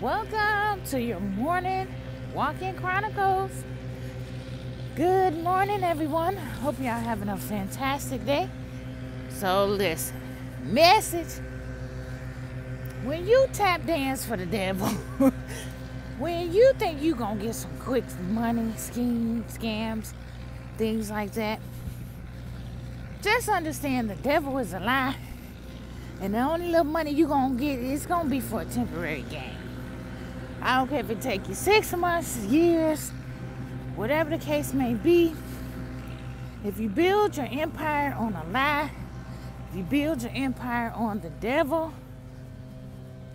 Welcome to your morning Walk-In Chronicles. Good morning, everyone. Hope y'all having a fantastic day. So listen, message. When you tap dance for the devil, when you think you gonna get some quick money, scams, things like that, just understand the devil is a lie. And the only little money you're going to get, it's going to be for a temporary gain. I don't care if it take you 6 months, years, whatever the case may be. If you build your empire on a lie, if you build your empire on the devil,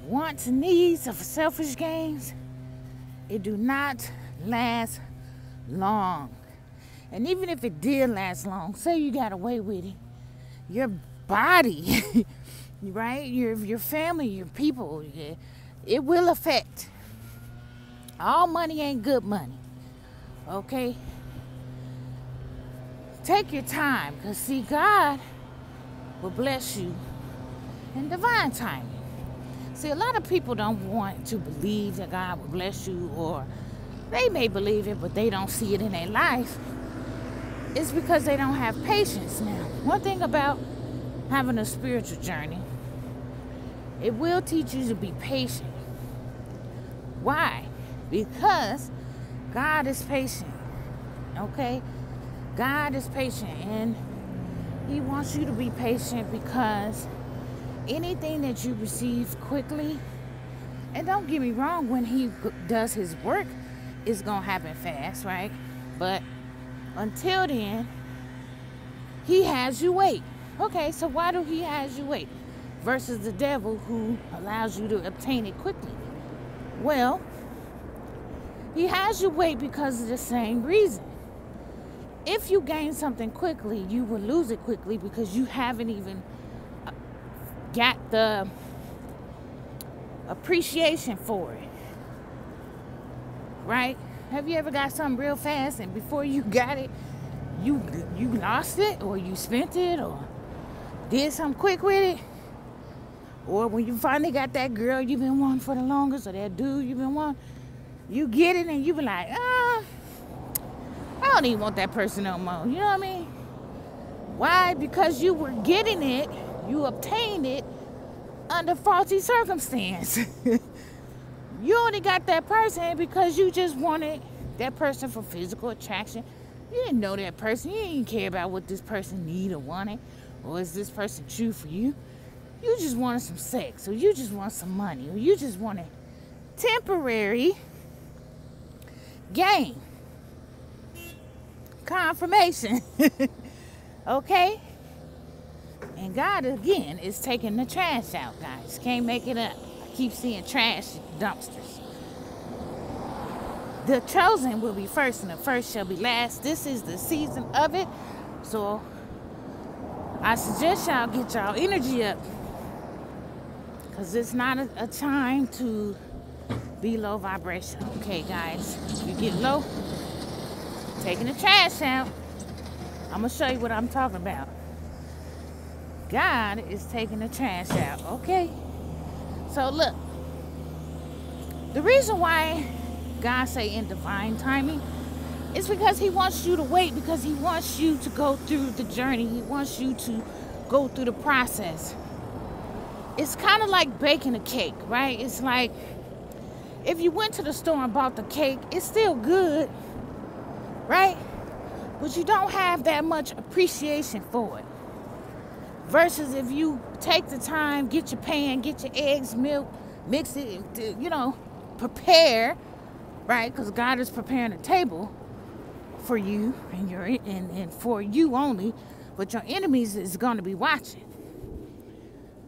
wants and needs of selfish gains, it do not last long. And even if it did last long, say you got away with it, your body... right? Your family, your people, it will affect. All money ain't good money, okay? Take your time, because see, God will bless you in divine timing. See, a lot of people don't want to believe that God will bless you, or they may believe it, but they don't see it in their life. It's because they don't have patience now. One thing about having a spiritual journey, it will teach you to be patient. Why? Because God is patient, okay? God is patient, and He wants you to be patient, because anything that you receive quickly, and don't get me wrong, when He does His work, it's gonna happen fast, right? But until then, He has you wait. Okay, so why do He has you wait versus the devil who allows you to obtain it quickly? Well, He has you wait because of the same reason. If you gain something quickly, you will lose it quickly, because you haven't even got the appreciation for it, right? Have you ever got something real fast, and before you got it, you lost it, or you spent it, or did something quick with it? Or when you finally got that girl you've been wanting for the longest, or that dude you've been wanting, you get it and you be like, I don't even want that person no more. You know what I mean? Why? Because you were getting it, you obtained it under faulty circumstance. You only got that person because you just wanted that person for physical attraction. You didn't know that person. You didn't care about what this person needed or wanted. Or is this person true for you? You just wanted some sex, or you just want some money, or you just wanted temporary gain. Confirmation. Okay? And God, again, is taking the trash out, guys. Can't make it up. I keep seeing trash dumpsters. The chosen will be first, and the first shall be last. This is the season of it. So I suggest y'all get y'all energy up, because it's not a time to be low vibration. Okay, guys, if you get low, taking the trash out. I'm going to show you what I'm talking about. God is taking the trash out, okay? So look, the reason why God say in divine timing, it's because He wants you to wait, because He wants you to go through the journey. He wants you to go through the process. It's kind of like baking a cake, right? It's like if you went to the store and bought the cake, it's still good, right? But you don't have that much appreciation for it. Versus if you take the time, get your pan, get your eggs, milk, mix it, you know, prepare, right? Because God is preparing a table for you, and for you only, but your enemies is going to be watching.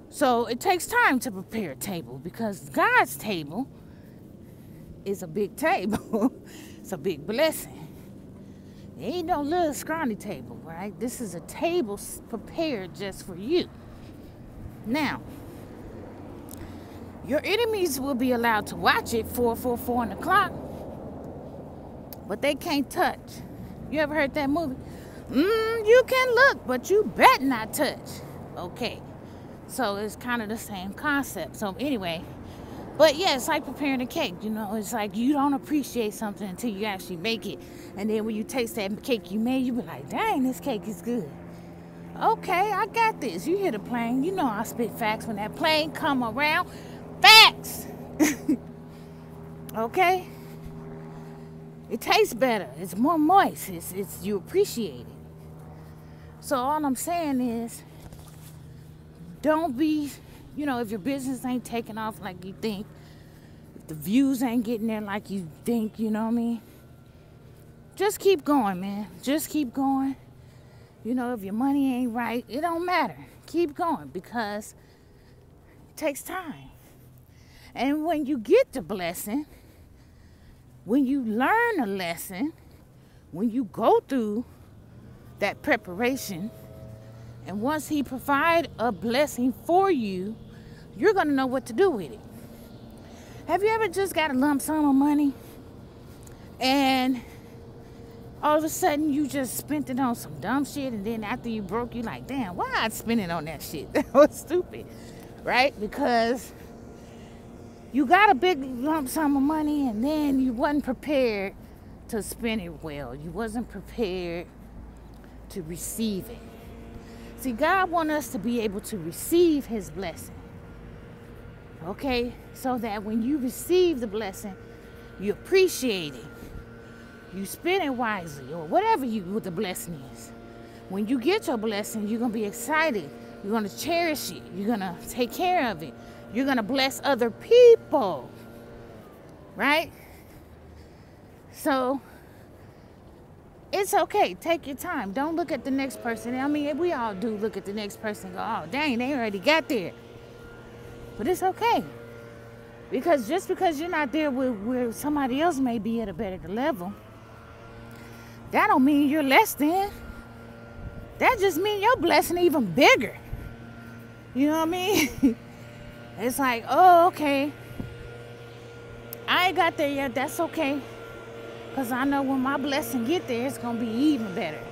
So it takes time to prepare a table, because God's table is a big table. It's a big blessing. There ain't no little scrawny table, right? This is a table prepared just for you. Now, your enemies will be allowed to watch it four on the clock, but they can't touch. You ever heard that movie? You can look, but you bet not touch. Okay, so it's kind of the same concept. So anyway, But yeah, it's like preparing a cake, you know. It's like you don't appreciate something until you actually make it. And then when you taste that cake you made, you be like, dang, this cake is good. Okay, I got this. You hear the plane. You know I spit facts when that plane come around. Facts! Okay? It tastes better. It's more moist. It's you appreciate it. So all I'm saying is, don't be... You know, if your business ain't taking off like you think, if the views ain't getting there like you think, you know what I mean? Just keep going, man. Just keep going. You know, if your money ain't right, it don't matter. Keep going, because it takes time. And when you get the blessing, when you learn a lesson, when you go through that preparation, and once he provides a blessing for you, you're going to know what to do with it. Have you ever just got a lump sum of money and all of a sudden you just spent it on some dumb shit, and then after you broke, you're like, damn, why I spent it on that shit? That was stupid, right? Because you got a big lump sum of money and then you wasn't prepared to spend it well. You wasn't prepared to receive it. See, God wants us to be able to receive his blessing, okay? So that when you receive the blessing, you appreciate it. You spend it wisely, or whatever what the blessing is. When you get your blessing, you're going to be excited. You're going to cherish it. You're going to take care of it. You're going to bless other people, right? So... it's okay. Take your time. Don't look at the next person. I mean, we all do look at the next person and go, oh, dang, they already got there. But it's okay. Because just because you're not there where somebody else may be at a better level, that don't mean you're less than. That just means your blessing even bigger. You know what I mean? It's like, oh, okay. I ain't got there yet. That's okay. Because I know when my blessing get there, it's going to be even better.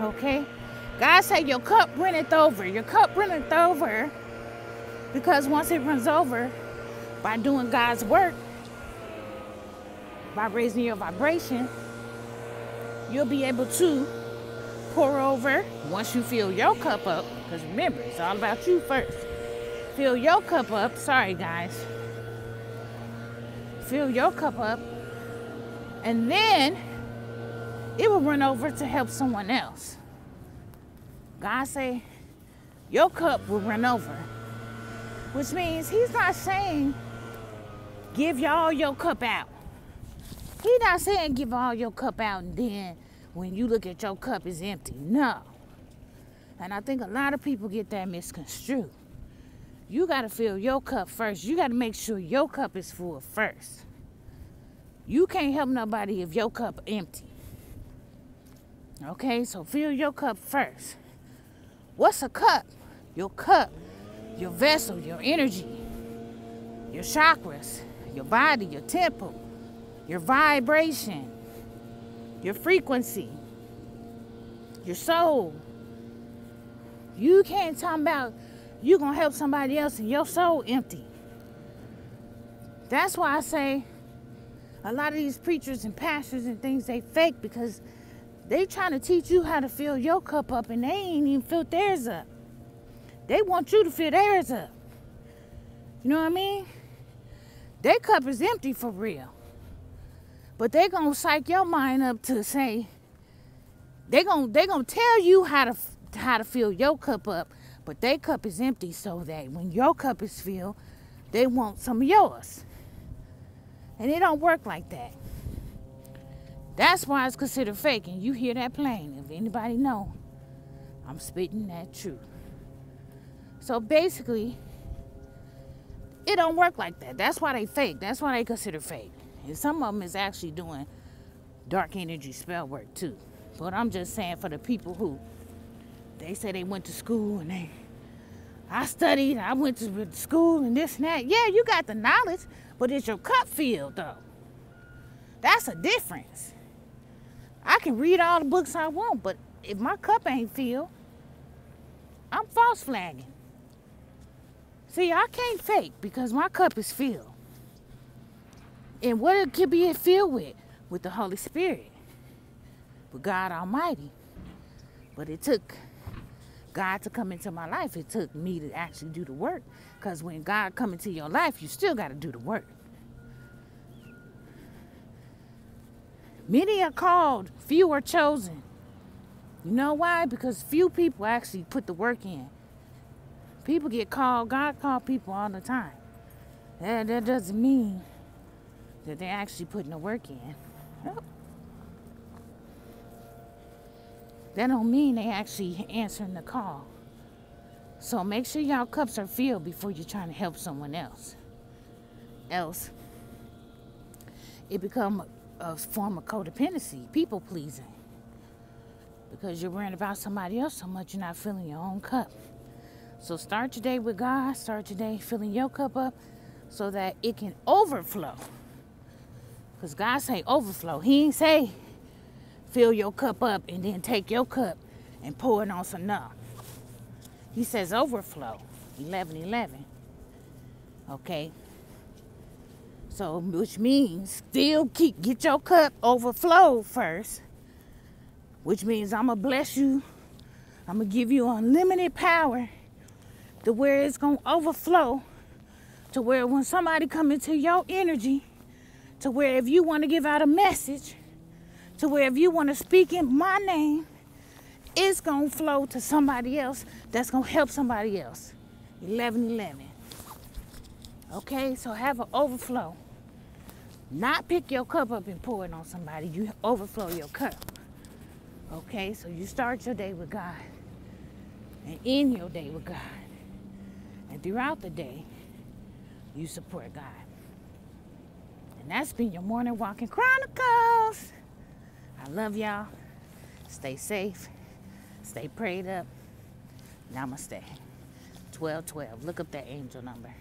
Okay? God said your cup runneth over. Your cup runneth over because once it runs over, by doing God's work, by raising your vibration, you'll be able to pour over once you fill your cup up. Because remember, it's all about you first. Fill your cup up. Sorry, guys. Fill your cup up. And then it will run over to help someone else. God say, your cup will run over. Which means he's not saying, give y'all your cup out. He's not saying give all your cup out and then when you look at your cup, it's empty. No. And I think a lot of people get that misconstrued. You got to fill your cup first. You got to make sure your cup is full first. You can't help nobody if your cup empty. Okay, so fill your cup first. What's a cup? Your cup, your vessel, your energy, your chakras, your body, your temple, your vibration, your frequency, your soul. You can't talk about you're going to help somebody else and your soul empty. That's why I say, a lot of these preachers and pastors and things, they fake because they trying to teach you how to fill your cup up and they ain't even filled theirs up. They want you to fill theirs up. You know what I mean? Their cup is empty for real. But they gonna psych your mind up to say, they gonna tell you how to fill your cup up, but their cup is empty so that when your cup is filled, they want some of yours. And it don't work like that. That's why it's considered faking. You hear that plane. If anybody know, I'm spitting that truth. So basically, it don't work like that. That's why they fake. That's why they consider fake. And some of them is actually doing dark energy spell work too. But I'm just saying for the people who, they say they went to school and I studied, I went to school and this and that. Yeah, you got the knowledge. But it's your cup filled, though. That's a difference. I can read all the books I want, but if my cup ain't filled, I'm false flagging. See, I can't fake because my cup is filled. And what it can be filled with? With the Holy Spirit, with God Almighty. But it took God to come into my life. It took me to actually do the work. Because when God come into your life, you still got to do the work. Many are called, few are chosen. You know why? Because few people actually put the work in. People get called, God called people all the time. And that doesn't mean that they're actually putting the work in. Nope. That don't mean they actually answering the call. So make sure y'all cups are filled before you're trying to help someone else. Else, it become a form of codependency, people pleasing. Because you're worrying about somebody else so much, you're not filling your own cup. So start your day with God. Start your day filling your cup up so that it can overflow. Because God say overflow. He ain't say fill your cup up and then take your cup and pour it on some. No. He says overflow. 11:11. Okay. So, which means still get your cup overflowed first. Which means I'm going to bless you. I'm going to give you unlimited power to where it's going to overflow. To where when somebody come into your energy, to where if you want to give out a message, to where if you want to speak in my name, it's going to flow to somebody else that's going to help somebody else. 11:11. Okay, so have an overflow. Not pick your cup up and pour it on somebody. You overflow your cup. Okay, so you start your day with God and end your day with God. And throughout the day, you support God. And that's been your Morning Walk-In Chronicles. I love y'all. Stay safe. Stay prayed up. Namaste. 12:12. Look up that angel number.